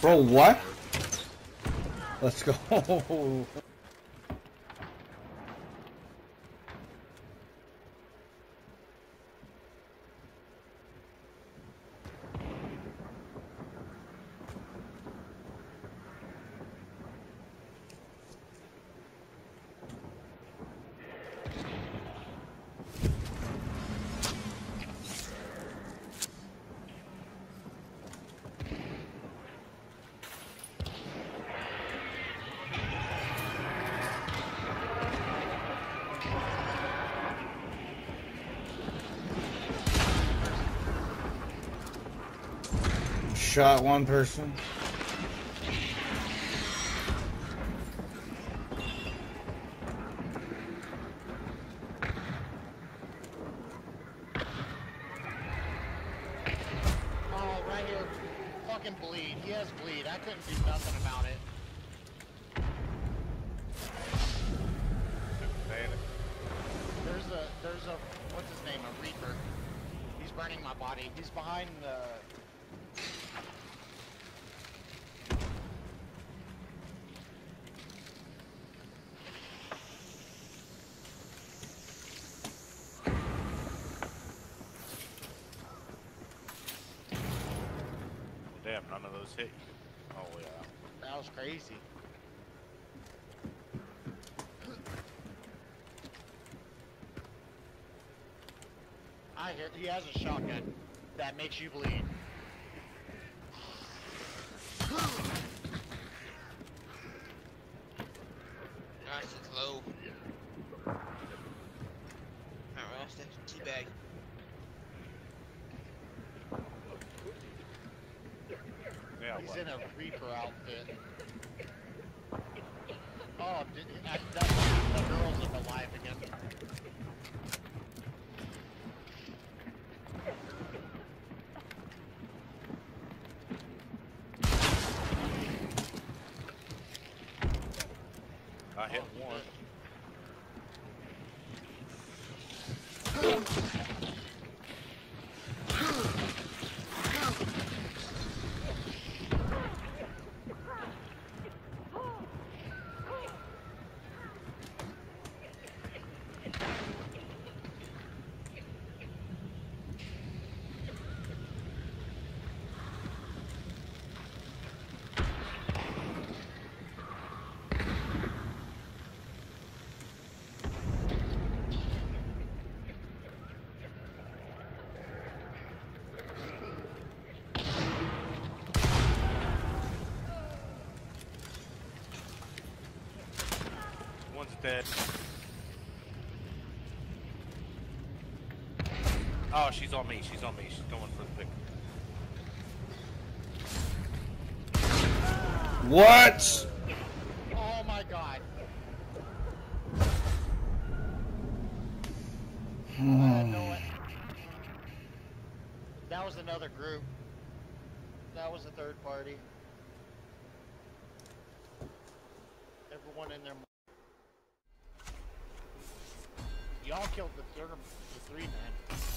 Bro, what? Let's go. Shot one person. Oh, right here. Fucking bleed. He has bleed. I couldn't do nothing about it. There's a what's his name? A Reaper. He's burning my body. He's behind the. Damn, none of those hit you. Oh, yeah. That was crazy. I hear he has a shotgun that makes you bleed. Nice, it's low. Alright, I'll step to teabag. He's in a Reaper outfit. Oh, the girl's in the live again. I hit one. Dead. Oh, she's on me. She's on me. She's going for the pick. What? Oh my god. I know it. That was another group. That was a third party. Everyone in their. Y'all killed the three man.